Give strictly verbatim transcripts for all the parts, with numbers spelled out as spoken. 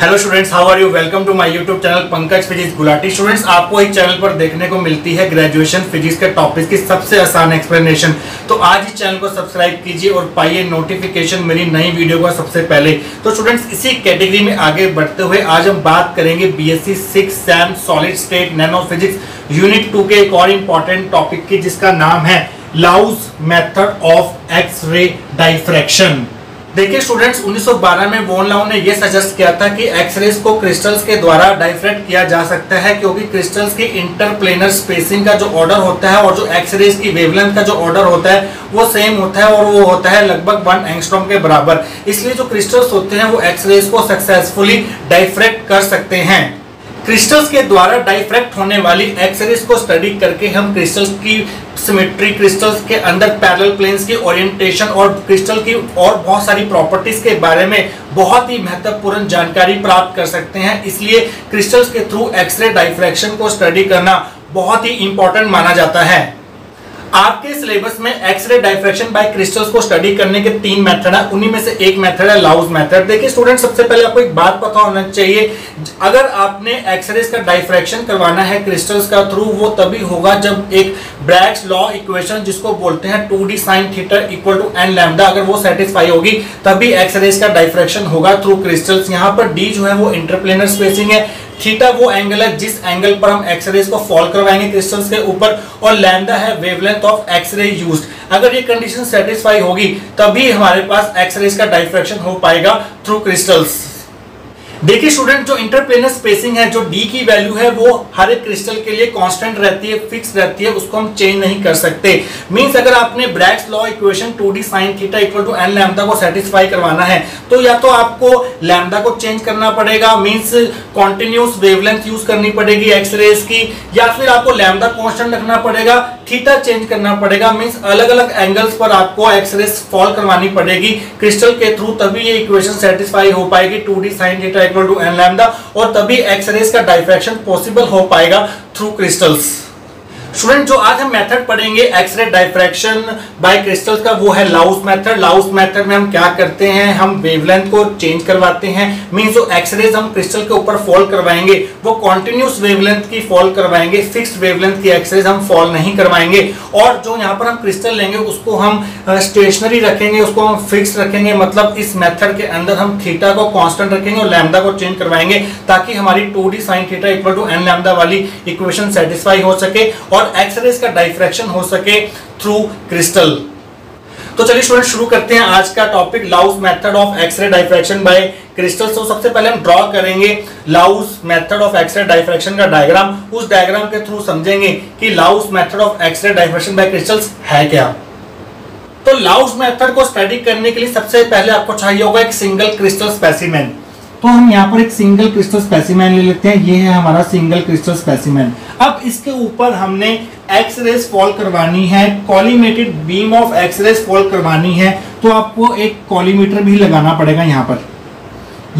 Hello students, how are you. Welcome to my YouTube channel Pankaj physics Gulati. Students, आपको इस channel पर देखने को मिलती है ग्रेजुएशन फिजिक्स के टॉपिक की सबसे आसान एक्सप्लेनेशन। तो आज इस चैनल को सब्सक्राइब कीजिए और पाइए नोटिफिकेशन मेरी नई वीडियो का सबसे पहले। तो स्टूडेंट्स, इसी कैटेगरी में आगे बढ़ते हुए आज हम बात करेंगे B S C six sem solid state nano physics unit two के एक और इम्पॉर्टेंट टॉपिक की, जिसका नाम है Laue's method of X ray diffraction. देखिए स्टूडेंट्स, उन्नीस सौ बारह में वॉन लाउ ने यह सजेस्ट किया था कि एक्सरेज को क्रिस्टल्स के द्वारा डाइफ्रैक्ट किया जा सकता है, क्योंकि क्रिस्टल्स की इंटरप्लेनर स्पेसिंग का जो ऑर्डर होता है और जो एक्सरेज की वेवलेंथ का जो ऑर्डर होता है वो सेम होता है, और वो होता है लगभग वन एंगस्ट्रॉम के बराबर। इसलिए जो क्रिस्टल्स होते हैं वो एक्सरेज को सक्सेसफुली डाइफ्रैक्ट कर सकते हैं। क्रिस्टल्स के द्वारा डाइफ्रैक्ट होने वाली एक्सरेज को स्टडी करके हम क्रिस्टल्स की सिमेट्री, क्रिस्टल्स के अंदर पैरेलल प्लेन्स की ओरिएंटेशन और क्रिस्टल की और बहुत सारी प्रॉपर्टीज के बारे में बहुत ही महत्वपूर्ण जानकारी प्राप्त कर सकते हैं। इसलिए क्रिस्टल्स के थ्रू एक्सरे डाइफ्रैक्शन को स्टडी करना बहुत ही इंपॉर्टेंट माना जाता है। आपके सिलेबस में एक्सरे डाइफ्रैक्शन बाय क्रिस्टल्स को स्टडी करने के तीन मेथड है, उन्हीं में से एक मेथड है लाउज मेथड। देखिए स्टूडेंट, सबसे पहले आपको एक बात पता होना चाहिए, अगर आपने एक्सरेज का डाइफ्रैक्शन करवाना है क्रिस्टल्स का थ्रू, वो तभी होगा जब एक ब्रैग्स लॉ इक्वेशन, जिसको बोलते हैं two d sine theta equal to n lambda, अगर वो सेटिस्फाई होगी तभी एक्सरेज का डाइफ्रैक्शन होगा थ्रू क्रिस्टल्स। यहाँ पर डी जो है वो इंटरप्लेनर स्पेसिंग है, थीटा वो एंगल है जिस एंगल पर हम एक्सरेज को फॉल करवाएंगे क्रिस्टल्स के ऊपर, और लैम्डा है वेवलेंथ ऑफ एक्सरे यूज्ड। अगर ये कंडीशन सेटिस्फाई होगी तभी हमारे पास एक्सरेज का डाइफ्रैक्शन हो पाएगा थ्रू क्रिस्टल्स। देखिए स्टूडेंट, जो इंटरप्लेनर स्पेसिंग है, जो डी की वैल्यू है, वो हर एक क्रिस्टल के लिए कांस्टेंट रहती है, फिक्स रहती है, उसको हम चेंज नहीं कर सकते। मींस अगर आपने Bragg's law equation two D sin theta equal to n lambda को सेटिस्फाई करवाना है तो या तो आपको लैम्डा को चेंज करना पड़ेगा, मींस कॉन्टिन्यूस वेवलेंथ यूज करनी पड़ेगी एक्सरेज की, या फिर आपको लैम्डा कांस्टेंट रखना पड़ेगा, थीटा चेंज करना पड़ेगा। मींस अलग अलग एंगल्स पर आपको एक्सरेज फॉल करवानी पड़ेगी क्रिस्टल के थ्रू, तभी ये इक्वेशन सेटिस्फाई हो पाएगी two D sin theta equal to n lambda, और तभी एक्सरेज का डाइफ्रैक्शन पॉसिबल हो पाएगा थ्रू क्रिस्टल्स। स्टूडेंट, जो आज हम मेथड पढ़ेंगे एक्सरे डाइफ्रैक्शन बाय क्रिस्टल्स का, वो है लाउस मेथड। लाउस मेथड में हम क्या करते हैं, हम वेवलेंथ को चेंज करवाते हैं। मींस जो एक्सरेज हम क्रिस्टल के ऊपर फॉल करवाएंगे वो कॉन्टिन्यूस वेवलेंथ की फॉल करवाएंगे, फिक्स्ड वेवलेंथ की एक्सरेज हम फॉल नहीं करवाएंगे। और जो यहाँ पर हम क्रिस्टल लेंगे उसको हम स्टेशनरी रखेंगे, उसको हम फिक्स रखेंगे, मतलब इस मेथड के अंदर हम थीटा को कॉन्स्टेंट रखेंगे और लैम्डा को चेंज करवाएंगे, ताकि हमारी two d sine theta equal to n lambda वाली इक्वेशन सेटिस्फाई हो सके और एक्सरेज का डाइफ्रैक्शन हो सके थ्रू क्रिस्टल। तो चलिए स्टूडेंट, शुरू करते हैं आज का topic लाउज method of x ray diffraction by crystals. तो सबसे पहले हम ड्रॉ करेंगे लाउज मेथड ऑफ एक्सरे डाइफ्रैक्शन का डायग्राम। उस डायग्राम के थ्रू समझेंगे कि लाउज method of x ray diffraction by crystals है क्या। तो लाउज मेथड को स्टडी करने के लिए सबसे पहले आपको चाहिए होगा एक सिंगल क्रिस्टल स्पेसिमेन। तो हम यहाँ पर एक सिंगल क्रिस्टल स्पेसिमेन ले लेते हैं। ये है हमारा सिंगल क्रिस्टल स्पेसिमेन। अब इसके ऊपर हमने एक्सरेज फॉल करवानी है, collimated beam of X-rays fall करवानी है, तो आपको एक कॉलीमीटर भी लगाना पड़ेगा। यहाँ पर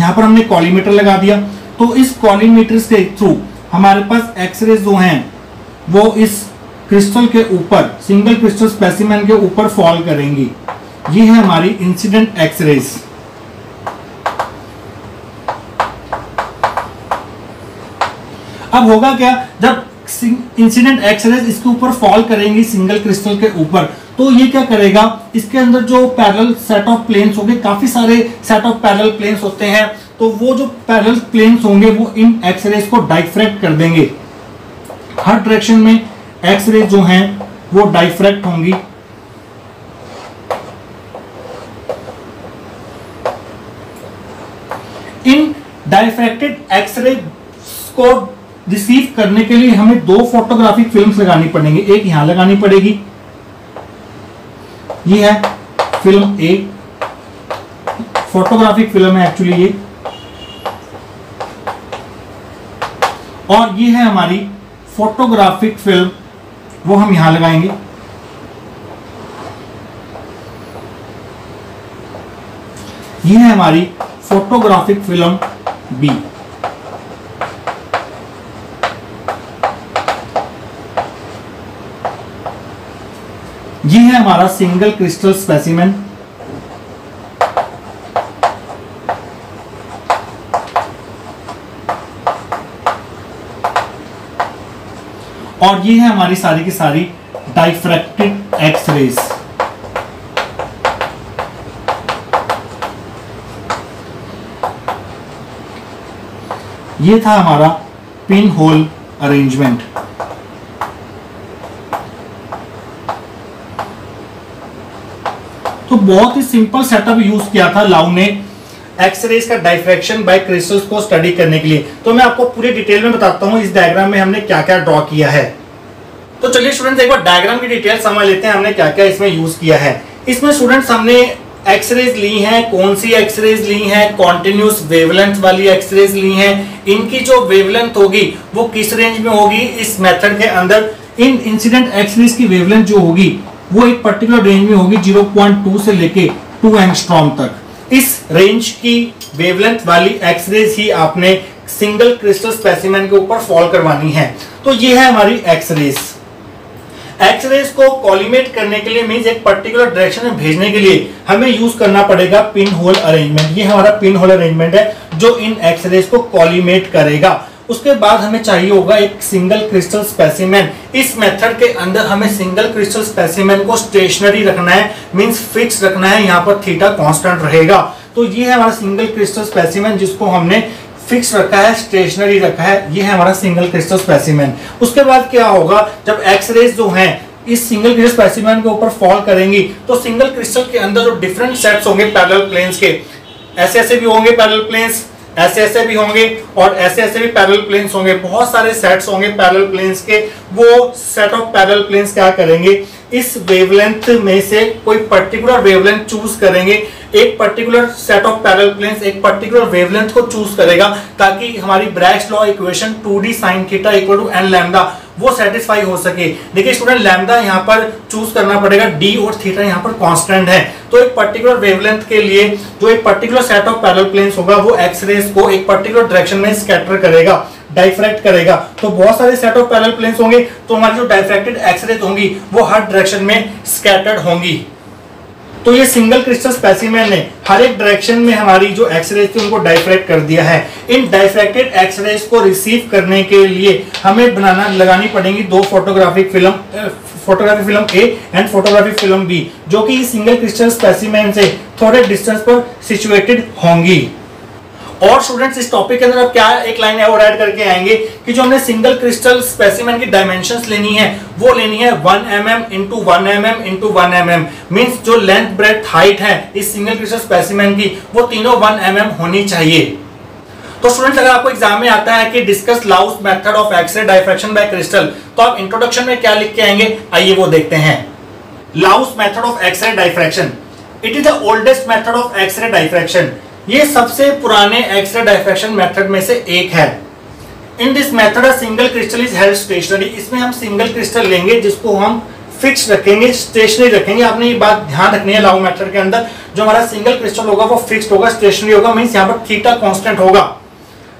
यहाँ पर हमने कॉलीमीटर लगा दिया, तो इस कॉलीमीटर के थ्रू हमारे पास एक्सरेज जो हैं वो इस क्रिस्टल के ऊपर, सिंगल क्रिस्टल स्पेसिमेन के ऊपर फॉल करेंगी। ये है हमारी इंसिडेंट एक्सरेज। अब होगा क्या, जब इंसिडेंट एक्सरेज इसके ऊपर फॉल करेंगी सिंगल क्रिस्टल के ऊपर, तो ये क्या करेगा, इसके अंदर जो पैरेलल सेट ऑफ प्लेन्स होंगे, काफी सारे सेट ऑफ पैरेलल प्लेन्स होते हैं, तो वो जो पैरेलल प्लेन्स होंगे वो इन एक्सरेज को डाइफ्रैक्ट कर देंगे। हर डायरेक्शन में एक्सरेज जो हैं वो डाइफ्रैक्ट होंगी। इन डाइफ्रैक्टेड एक्सरेज को रिसीव करने के लिए हमें दो फोटोग्राफिक फिल्म्स लगानी पड़ेंगी। एक यहां लगानी पड़ेगी, ये है फिल्म ए, फोटोग्राफिक फिल्म है एक्चुअली ये, और ये है हमारी फोटोग्राफिक फिल्म, वो हम यहां लगाएंगे। ये है हमारी फोटोग्राफिक फिल्म बी। ये है हमारा सिंगल क्रिस्टल स्पेसिमेन। और ये है हमारी सारी की सारी डाइफ्रैक्टेड एक्सरेज। ये था हमारा पिन होल अरेंजमेंट। तो बहुत ही सिंपल सेटअप यूज किया था लाउ ने एक्सरेज का डाइफ्रैक्शन बाय क्रिस्टल्स को स्टडी करने के लिए। तो मैं आपको पूरे डिटेल में बताता हूं इस डायग्राम में हमने क्या क्या ड्रॉ किया है। तो चलिए स्टूडेंट्स एक बार डायग्राम की डिटेल समझ लेते हैं हमने क्या क्या इसमें यूज किया है। इसमें स्टूडेंट्स हमने एक्सरेज ली हैं, कौन सी एक्सरेज ली हैं, कॉन्टिन्यूस वेवलेंथ वाली एक्सरेज ली हैं, इनकी जो वेवलेंथ होगी वो किस रेंज में होगी इस मेथड के अंदर। इन इंसिडेंट एक्सरेज की वेवलेंथ जो होगी वो एक पर्टिकुलर रेंज में होगी ज़ीरो पॉइंट टू से लेके टू एंगस्ट्रॉम तक। इस रेंज की वेवलेंथ वाली एक्सरेज ही आपने सिंगल क्रिस्टल स्पेसिमेन के ऊपर फॉल करवानी है। तो ये है हमारी एक्सरेज। एक्सरेज को कॉलिमेट करने के लिए मीन्स एक पर्टिकुलर डायरेक्शन में भेजने के लिए हमें यूज करना पड़ेगा पिन होल अरेंजमेंट। ये हमारा पिन होल अरेंजमेंट है जो इन एक्सरेज को कॉलिमेट करेगा। उसके बाद हमें चाहिए होगा एक सिंगल क्रिस्टल स्पेसिमेन। इस मेथड के अंदर हमें सिंगल क्रिस्टल स्पेसिमेन को स्टेशनरी रखना है, मीन्स फिक्स रखना है, यहाँ पर थीटा कॉन्स्टेंट रहेगा। तो ये है हमारा सिंगल क्रिस्टल स्पेसिमेन जिसको हमने फिक्स रखा है, स्टेशनरी रखा है। ये है हमारा सिंगल क्रिस्टल स्पेसिमेन। उसके बाद क्या होगा, जब एक्सरेज जो हैं इस सिंगल क्रिस्टल स्पेसिमेन के ऊपर फॉल करेंगी तो सिंगल क्रिस्टल के अंदर जो डिफरेंट सेट्स होंगे पैरेलल प्लेन्स के, ऐसे ऐसे भी होंगे पैरेलल प्लेन्स, ऐसे ऐसे भी होंगे और ऐसे ऐसे भी पैरेलल प्लेन्स होंगे। बहुत सारे सेट्स होंगे पैरेलल प्लेन्स के। वो सेट ऑफ पैरेलल प्लेन्स क्या करेंगे, इस वेवलेंथ में से कोई पर्टिकुलर वेवलेंथ चूज करेंगे। एक particular set of parallel planes एक पर्टिकुलर वेवलेंथ को चूज करेगा ताकि हमारी Bragg's law equation two D sin theta equal to n lambda वो सेटिस्फाई हो सके। देखिए स्टूडेंट, लैम्डा यहाँ पर चूज करना पड़ेगा, d और थीटा यहाँ पर कांस्टेंट है। तो एक पर्टिकुलर वेवलेंथ के लिए जो एक particular set of parallel planes होगा वो एक्सरेज को एक पर्टिकुलर डायरेक्शन में स्कैटर करेगा, डाइफ्रैक्ट करेगा। तो बहुत सारे सेट ऑफ पैरेलल प्लेन्स होंगे तो हमारी जो डाइफ्रैक्टेड एक्सरेज होंगी वो हर डायरेक्शन में स्कैटर्ड होंगी। तो ये सिंगल क्रिस्टल स्पेसिमेन ने हर एक डायरेक्शन में हमारी जो एक्सरेज थी उनको डाइफ्रैक्ट कर दिया है। इन डाइफ्रैक्टेड एक्सरेज को रिसीव करने के लिए हमें बनाना लगानी पड़ेगी दो photographic film, photographic film A and photographic film B, जो कि सिंगल क्रिस्टल स्पेसिमेन से थोड़े डिस्टेंस पर सिचुएटेड होंगी। और स्टूडेंट्स इस टॉपिक के अंदर आप क्या एक लाइन और ऐड करके आएंगे कि जो हमने सिंगल क्रिस्टल स्पेसिमेन की डायमेंशंस लेनी है वो लेनी है one M M into one M M into one M M. Means जो लेंथ ब्रेथ हाइट है इस सिंगल क्रिस्टल स्पेसिमेन की वो तीनों वन एम एम होनी चाहिए। तो स्टूडेंट्स अगर आपको एग्जाम में आता है कि discuss Laue's method of x ray diffraction by crystal तो आप इंट्रोडक्शन में क्या लिख के आएंगे, आइए वो देखते हैं। Laue's method of x ray diffraction, it is the oldest method of x ray diffraction. ये सबसे पुराने एक्सरे डाइफ्रैक्शन मेथड में से एक है। In this method a single crystal is held stationary. इसमें हम सिंगल क्रिस्टल लेंगे जिसको हम फिक्स रखेंगे, स्टेशनरी रखेंगे। आपने ये बात ध्यान रखनी है लाउ मेथड के अंदर, जो हमारा सिंगल क्रिस्टल होगा वो फिक्स्ड होगा, स्टेशनरी होगा, मींस यहाँ पर थीटा कांस्टेंट होगा।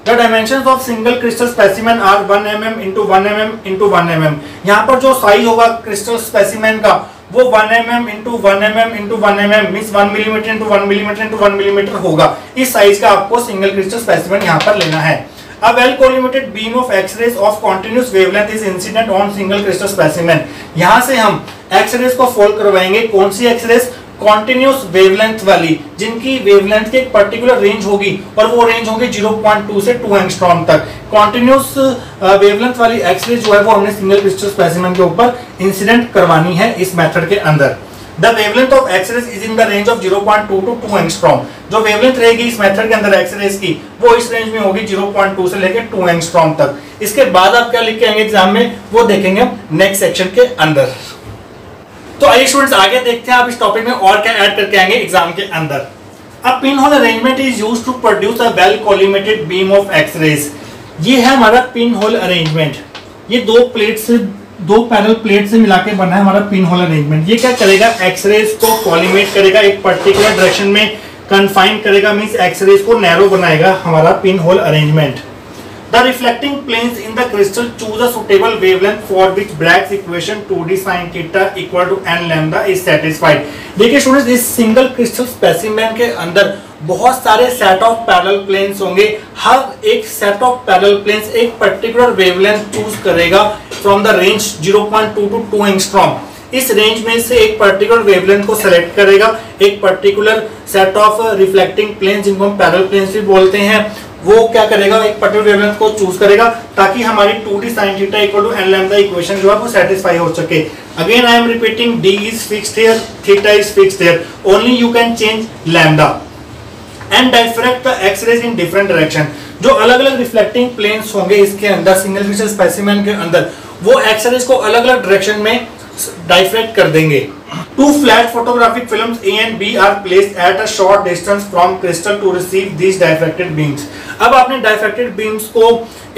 The dimensions of single crystal specimen are one M M into one M M into one M M. यहाँ पर जो साइज होगा क्रिस्टल स्पेसिमेन का वो one M M into one M M into one M M means one millimetre into one millimetre into one millimetre होगा। इस size का आपको सिंगल क्रिस्टल स्पेसिमेन यहाँ पर लेना है। अब well collimated beam of X-rays of continuous wavelength is incident on single crystal specimen. यहाँ से हम एक्सरेज को फोल्ड करवाएंगे। कौन सी एक्सरेज, कॉन्टिन्यूस वेवलेंथ वाली, जिनकी वेवलेंथ की एक पर्टिकुलर रेंज होगी और वो रेंज होगी ज़ीरो पॉइंट टू से टू एंगस्ट्रॉम तक। कॉन्टिन्यूस वेवलेंथ वाली एक्सरे जो है वो हमने सिंगल क्रिस्टल स्पेसिमेन के ऊपर इंसिडेंट करवानी है इस मेथड के अंदर। The wavelength of X-rays is in the range of zero point two to two angstrom. जो वेवलेंथ रहेगी इस मेथड के अंदर एक्सरेज की वो इस रेंज में होगी ज़ीरो पॉइंट टू से लेकर टू एंगस्ट्रॉम तक। इसके बाद आप क्या लिख के आएंगे एग्जाम में वो देखेंगे हम नेक्स्ट सेक्शन के अंदर। तो आइए स्टूडेंट्स आगे देखते हैं आप इस टॉपिक में और क्या ऐड करके आएंगे एग्जाम के अंदर। A pin hole arrangement is used to produce a well collimated beam of X-rays. ये है हमारा पिन होल अरेंजमेंट। ये दो प्लेट से, दो पैरेलल प्लेट से मिला के बना है हमारा पिन होल अरेंजमेंट। ये क्या करेगा, एक्सरेज को कॉलिमेट करेगा, एक पर्टिकुलर डायरेक्शन में कन्फाइन करेगा, मीन्स एक्सरेज को नैरो बनाएगा हमारा pin hole arrangement. The reflecting planes in the crystal choose a suitable wavelength for which Bragg's equation two D sin theta equal to n lambda is satisfied. देखिए students इस single crystal specimen के अंदर बहुत सारे set of parallel planes होंगे। हर एक set of parallel planes एक पर्टिकुलर वेवलेंथ चूज करेगा, from the range zero point two to two angstrom. इस रेंज में से एक पर्टिकुलर वेवलेंथ को सेलेक्ट करेगा, एक particular set of reflecting planes, जिनको हम पैरेलल प्लेन्स भी बोलते हैं, वो क्या करेगा, एक पर्टिकुलर वेवलेंथ को चूज करेगा ताकि हमारी two D sin theta equal to n lambda equation जो है वो सेटिस्फाई हो सके। Again I am repeating, d is fixed here, theta is fixed here, only you can change lambda and diffract the X-rays in different direction. जो अलग अलग reflecting planes होंगे इसके अंदर, सिंगल फीचर स्पेसिमेन के अंदर, वो एक्स रेज को अलग अलग डायरेक्शन में डायफ्रैक्ट कर देंगे। Two flat photographic films A and B are placed at a short distance from crystal to receive these diffracted beams. अब आपने डायफ्रैक्टेड बीम्स को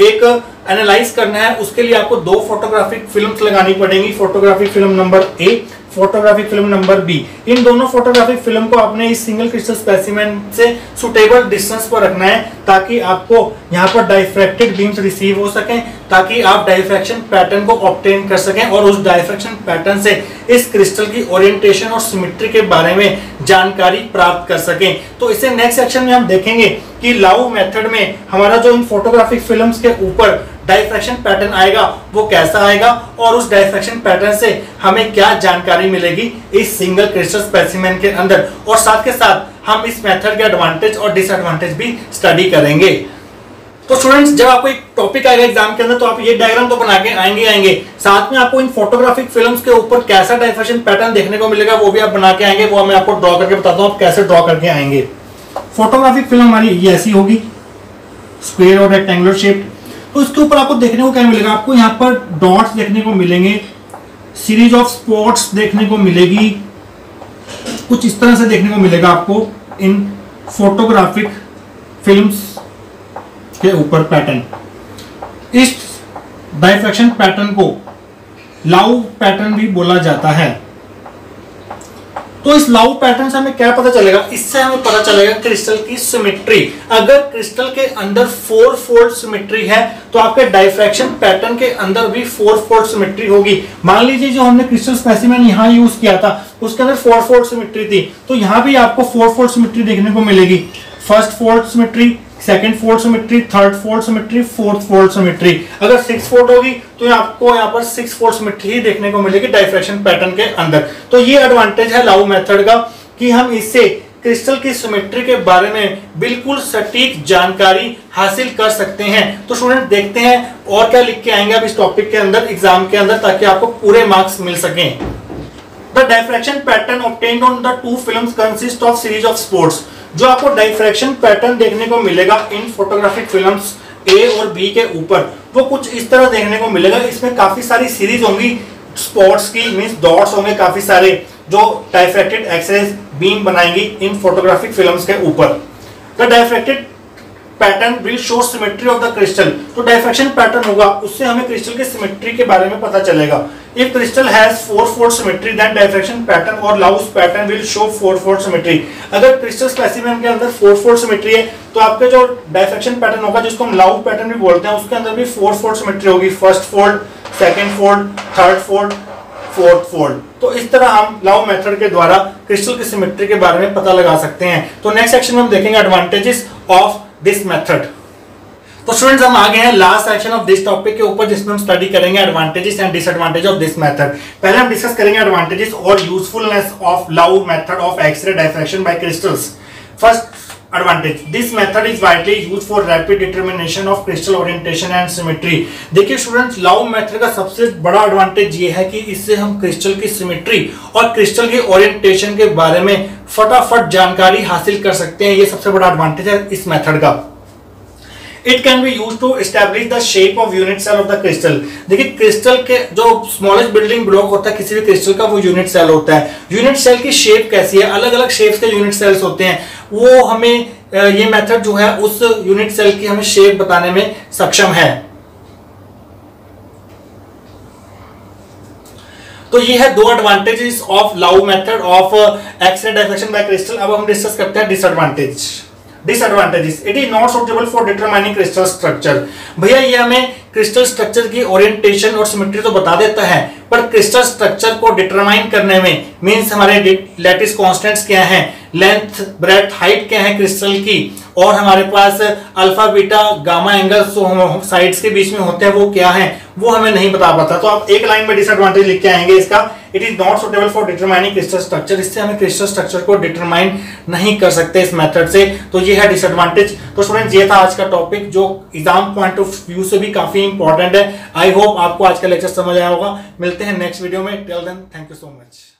एक एनालाइज करना है, उसके लिए आपको दो फोटोग्राफिक फिल्म्स लगानी पड़ेंगी, photographic film number A, photographic film number B. इन दोनों फोटोग्राफिक फिल्म को आपने इस सिंगल क्रिस्टल स्पेसिमेन से सुटेबल डिस्टेंस पर रखना है ताकि आपको यहाँ पर डायफ्रैक्टेड बीम्स रिसीव हो सकें, ताकि आप डायफ्रैक्शन पैटर्न को ऑब्टेन कर सकें और उस डायफ्रैक्शन पैटर्न से इस क्रिस्टल की ओरिएंटेशन और सिमेट्री के बारे में जानकारी प्राप्त कर सकें। तो इसे नेक्स्ट सेक्शन में हम देखेंगे कि लाउ मेथड में हमारा जो इन फोटोग्राफिक फिल्म्स के ऊपर डायफ्रैक्शन पैटर्न आएगा वो कैसा आएगा और उस डायफ्रैक्शन पैटर्न से हमें क्या जानकारी मिलेगी इस सिंगल क्रिस्टल स्पेसिमेन के अंदर, और साथ के साथ हम इस मेथड के एडवांटेज और डिसएडवांटेज भी स्टडी करेंगे। तो स्टूडेंट्स, जब आपको एक टॉपिक आएगा एग्जाम के अंदर तो आप ये डायग्राम तो बना के आएंगे आएंगे साथ में आपको इन फोटोग्राफिक फिल्म्स के ऊपर कैसा डायफ्रैक्शन पैटर्न देखने को मिलेगा वो भी आप बना के आएंगे। वो मैं आपको ड्रॉ करके बताता हूँ आप कैसे ड्रॉ करके आएंगे। फोटोग्राफिक फिल्म हमारी ये ऐसी होगी, स्क्वायर और रेक्टेंगुलर शेप। तो इसके ऊपर आपको देखने को क्या मिलेगा, आपको यहाँ पर डॉट्स देखने को मिलेंगे, सीरीज ऑफ स्पॉट्स देखने को मिलेगी, कुछ इस तरह से देखने को मिलेगा आपको इन फोटोग्राफिक फिल्म्स के ऊपर पैटर्न। इस डायफ्रैक्शन पैटर्न को लाउ पैटर्न भी बोला जाता है। तो इस लाउ पैटर्न से हमें क्या पता चलेगा, इससे हमें पता चलेगा क्रिस्टल की सिमेट्री। अगर क्रिस्टल के अंदर फोर फोल्ड सिमेट्री है तो आपके डायफ्रैक्शन पैटर्न के अंदर भी फोर फोल्ड सिमेट्री होगी। मान लीजिए जो हमने क्रिस्टल स्पेसिमेन यहाँ यूज किया था उसके अंदर फोर फोल्ड सिमेट्री थी, तो यहाँ भी आपको फोर फोल्ड सिमेट्री देखने को मिलेगी। First fold symmetry, second fold symmetry, third fold symmetry, fourth fold symmetry. अगर सिक्स फोल्ड होगी तो आपको यहाँ पर सिक्स फोल्ड सिमेट्री ही देखने को मिलेगी डायफ्रैक्शन पैटर्न के अंदर। तो ये एडवांटेज है लाउ मेथड का कि हम इससे क्रिस्टल की सिमेट्री के बारे में बिल्कुल सटीक जानकारी हासिल कर सकते हैं। तो स्टूडेंट देखते हैं और क्या लिख के आएंगे आप इस टॉपिक के अंदर एग्जाम के अंदर ताकि आपको पूरे मार्क्स मिल सकें। The diffraction pattern obtained on the two films consist of series of spots. जो आपको डायफ्रैक्शन पैटर्न देखने को मिलेगा इन फोटोग्राफिक फिल्म्स ए और बी के ऊपर वो कुछ इस तरह देखने को मिलेगा। इसमें काफी सारी सीरीज होंगी स्पॉट्स की, मींस डॉट्स होंगे काफी सारे जो डायफ्रैक्टेड एक्सरेज बीम बनाएंगी इन फोटोग्राफिक फिल्म्स के ऊपर। The diffracted pattern will show symmetry of the crystal. तो डायफ्रैक्शन पैटर्न होगा उससे हमें क्रिस्टल के सिमेट्री के बारे में पता चलेगा। If crystal has four fold symmetry, then diffraction pattern or Laue's pattern will show four fold symmetry. अगर क्रिस्टल स्पेसिमेन के अंदर फोर फोल्ड सिमेट्री है तो आपके जो डायफ्रैक्शन पैटर्न होगा जिसको हम लाउ पैटर्न भी बोलते हैं उसके अंदर भी फोर फोल्ड सिमेट्री होगी, first fold, second fold, third fold, fourth fold. तो इस तरह हम लाउ मेथड के द्वारा क्रिस्टल की सिमेट्री के बारे में पता लगा सकते हैं। तो नेक्स्ट सेक्शन में हम देखेंगे एडवांटेजेस ऑफ दिस मेथड। तो स्टूडेंट्स हम आ गए हैं last section of this topic के ऊपर जिसमें हम स्टडी करेंगे advantages and disadvantage of this method. पहले हम डिस्कस करेंगे एडवांटेजेस और usefulness of Laue method of x ray diffraction by crystals. First advantage, this method is widely used for rapid determination of crystal orientation and symmetry. देखिए students, Laue method का सबसे बड़ा advantage ये है कि इससे हम क्रिस्टल की सिमेट्री और क्रिस्टल के ओरिएंटेशन के बारे में फटाफट जानकारी हासिल कर सकते हैं। ये सबसे बड़ा एडवांटेज है इस मेथड का। It can be use to establish the shape of unit cell of the crystal. देखिए क्रिस्टल के जो स्मॉलेस्ट बिल्डिंग ब्लॉक होता है किसी भी क्रिस्टल का वो यूनिट सेल होता है। यूनिट सेल की शेप कैसी है, अलग अलग शेप्स के यूनिट सेल्स होते हैं, वो हमें ये मेथड जो है उस यूनिट सेल की हमें शेप बताने में सक्षम है। तो ये है दो advantages of Laue method of x ray diffraction by crystal. अब हम डिस्कस करते हैं disadvantage. Disadvantages, it is not suitable for determining crystal structure. भैया ये हमें क्रिस्टल स्ट्रक्चर की ओरिएंटेशन और सिमेट्री तो बता देता है, पर क्रिस्टल स्ट्रक्चर को डिटरमाइन करने में मीन्स हमारे लैटिस कॉन्स्टेंट्स क्या हैं, लेंथ ब्रेथ हाइट क्या है क्रिस्टल की, और हमारे पास alpha beta gamma angles sides के बीच में होते हैं वो क्या है, वो हमें नहीं बता पाता। तो आप एक लाइन में डिसएडवांटेज लिख के आएंगे इसका, it is not suitable for determining crystal structure. इससे हमें क्रिस्टल स्ट्रक्चर को डिटरमाइन नहीं कर सकते इस मेथड से, तो ये है डिसएडवांटेज। तो स्टूडेंट ये था आज का टॉपिक जो एग्जाम पॉइंट ऑफ व्यू से भी काफी इंपॉर्टेंट है। आई होप आपको आज का लेक्चर समझ आया होगा। मिलते हैं नेक्स्ट वीडियो में, till then thank you so much.